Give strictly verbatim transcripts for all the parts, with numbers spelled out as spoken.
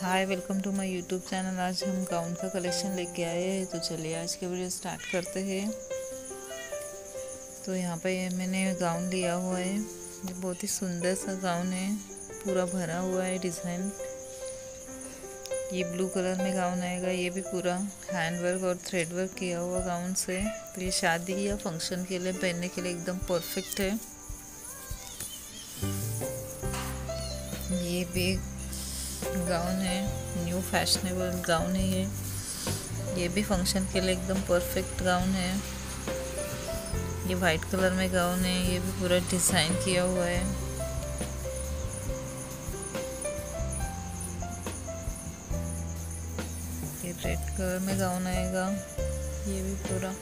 Hi, welcome to my YouTube channel. आज हम gown का कलेक्शन लेके आए हैं, तो चलिए आज के वीडियो स्टार्ट करते हैं। तो यहाँ पे ये मैंने गाउन लिया हुआ है, ये बहुत ही सुंदर सा गाउन है, पूरा भरा हुआ है डिज़ाइन। ये ब्लू कलर में गाउन आएगा, ये भी पूरा हैंड वर्क और थ्रेड वर्क किया हुआ गाउन से। तो ये शादी या फंक्शन के लिए पहनने के लिए एकदम परफेक्ट है। ये भी गाउन है, न्यू फैशनेबल गाउन है ये ये भी फंक्शन के लिए एकदम परफेक्ट गाउन है। ये वाइट कलर में गाउन है, ये भी पूरा डिज़ाइन किया हुआ है। ये रेड कलर में गाउन आएगा, ये भी पूरा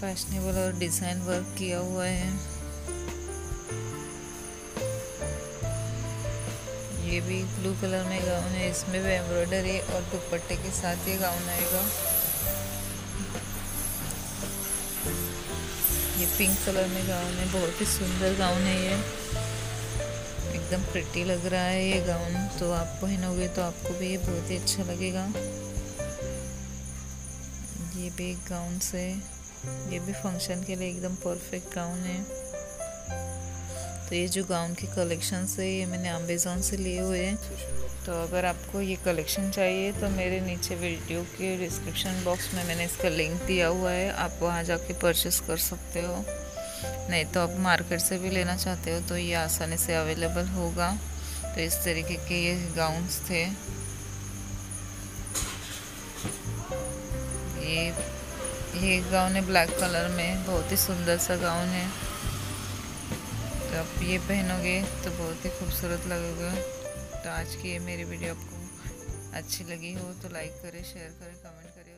फैशनेबल और डिज़ाइन वर्क किया हुआ है। ये भी ब्लू कलर में गाउन है, इसमें भी एम्ब्रॉयडरी और दुपट्टे के साथ ये गाउन आएगा। ये पिंक कलर में गाउन है, बहुत ही सुंदर गाउन है, ये एकदम प्रिटी लग रहा है ये गाउन। तो आप पहनोगे तो आपको भी ये बहुत ही अच्छा लगेगा। ये भी एक गाउन से, ये भी फंक्शन के लिए एकदम परफेक्ट गाउन है। तो ये जो गाउन के कलेक्शंस है ये मैंने अमेज़ॉन से लिए हुए हैं। तो अगर आपको ये कलेक्शन चाहिए तो मेरे नीचे वीडियो के डिस्क्रिप्शन बॉक्स में मैंने इसका लिंक दिया हुआ है, आप वहाँ जाके परचेस कर सकते हो। नहीं तो आप मार्केट से भी लेना चाहते हो तो ये आसानी से अवेलेबल होगा। तो इस तरीके के ये गाउन्स थे। ये ये गाउन है ब्लैक कलर में, बहुत ही सुंदर सा गाउन है। तो आप ये पहनोगे तो बहुत ही खूबसूरत लगेगा। तो आज की ये मेरी वीडियो आपको अच्छी लगी हो तो लाइक करें, शेयर करें, कमेंट करें।